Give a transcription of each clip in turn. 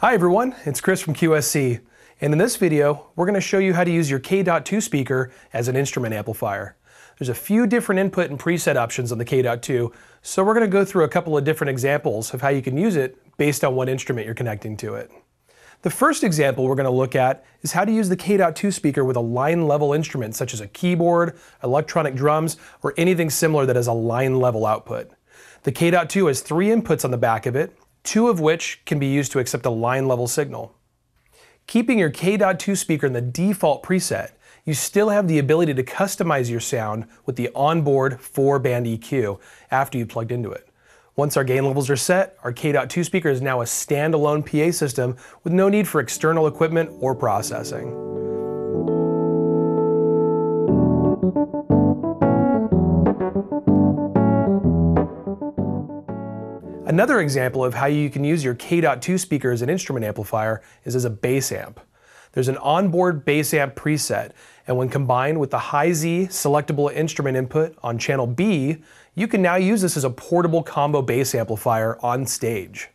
Hi everyone, it's Chris from QSC, and in this video we're going to show you how to use your K.2 speaker as an instrument amplifier. There's a few different input and preset options on the K.2, so we're going to go through a couple of different examples of how you can use it based on what instrument you're connecting to it. The first example we're going to look at is how to use the K.2 speaker with a line level instrument such as a keyboard, electronic drums, or anything similar that has a line level output. The K.2 has three inputs on the back of it, two of which can be used to accept a line level signal. Keeping your K.2 speaker in the default preset, you still have the ability to customize your sound with the onboard 4-band EQ after you plugged into it. Once our gain levels are set, our K.2 speaker is now a standalone PA system with no need for external equipment or processing. Another example of how you can use your K.2 speaker as an instrument amplifier is as a bass amp. There's an onboard bass amp preset, and when combined with the high Z selectable instrument input on channel B, you can now use this as a portable combo bass amplifier on stage.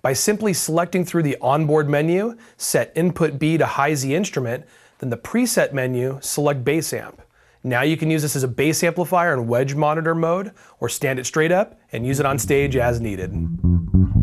By simply selecting through the onboard menu, set input B to high Z instrument, then the preset menu, select bass amp. Now you can use this as a bass amplifier in wedge monitor mode, or stand it straight up and use it on stage as needed.